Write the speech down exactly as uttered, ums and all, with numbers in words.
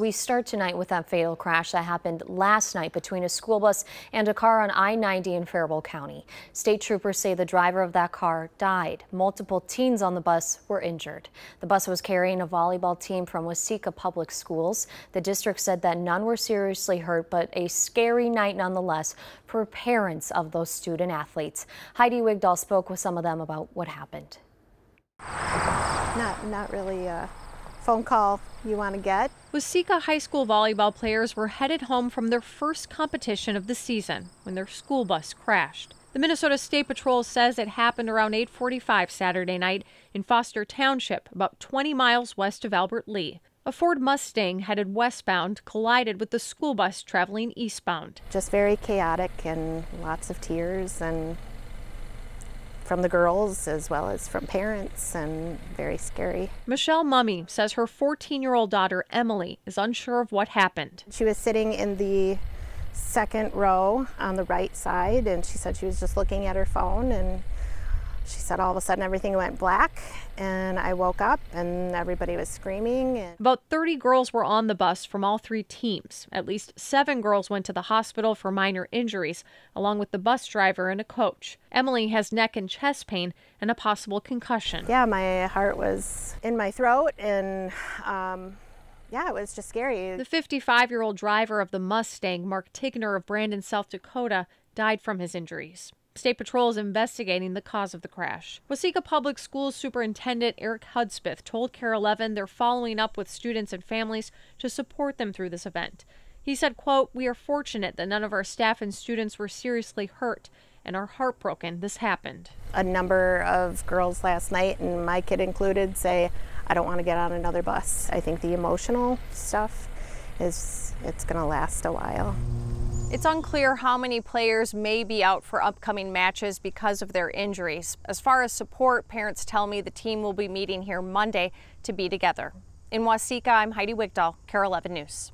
We start tonight with that fatal crash that happened last night between a school bus and a car on I ninety in Faribault County. State troopers say the driver of that car died. Multiple teens on the bus were injured. The bus was carrying a volleyball team from Waseca Public Schools. The district said that none were seriously hurt, but a scary night nonetheless for parents of those student athletes. Heidi Wigdahl spoke with some of them about what happened. Not, not really a phone call you want to get. Waseca High School volleyball players were headed home from their first competition of the season when their school bus crashed. The Minnesota State Patrol says it happened around eight forty-five Saturday night in Foster Township, about twenty miles west of Albert Lee. A Ford Mustang headed westbound collided with the school bus traveling eastbound. Just very chaotic and lots of tears and from the girls as well as from parents, and very scary. Michelle Mummy says her fourteen-year-old daughter Emily is unsure of what happened. She was sitting in the second row on the right side, and she said she was just looking at her phone, and she said all of a sudden everything went black, and I woke up and everybody was screaming. And about thirty girls were on the bus from all three teams. At least seven girls went to the hospital for minor injuries, along with the bus driver and a coach. Emily has neck and chest pain and a possible concussion. Yeah, my heart was in my throat, and um, yeah, it was just scary. The fifty-five-year-old driver of the Mustang, Mark Tigner of Brandon, South Dakota, died from his injuries. State Patrol is investigating the cause of the crash. Waseca Public Schools Superintendent Eric Hudspeth told KARE eleven they're following up with students and families to support them through this event. He said, quote, "We are fortunate that none of our staff and students were seriously hurt and are heartbroken this happened." A number of girls last night, and my kid included, say, "I don't want to get on another bus." I think the emotional stuff is, it's going to last a while. It's unclear how many players may be out for upcoming matches because of their injuries. As far as support, parents tell me the team will be meeting here Monday to be together. In Waseca, I'm Heidi Wigdahl, KARE eleven News.